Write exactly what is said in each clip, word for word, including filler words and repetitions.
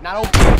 Not open.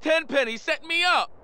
Tenpenny set me up!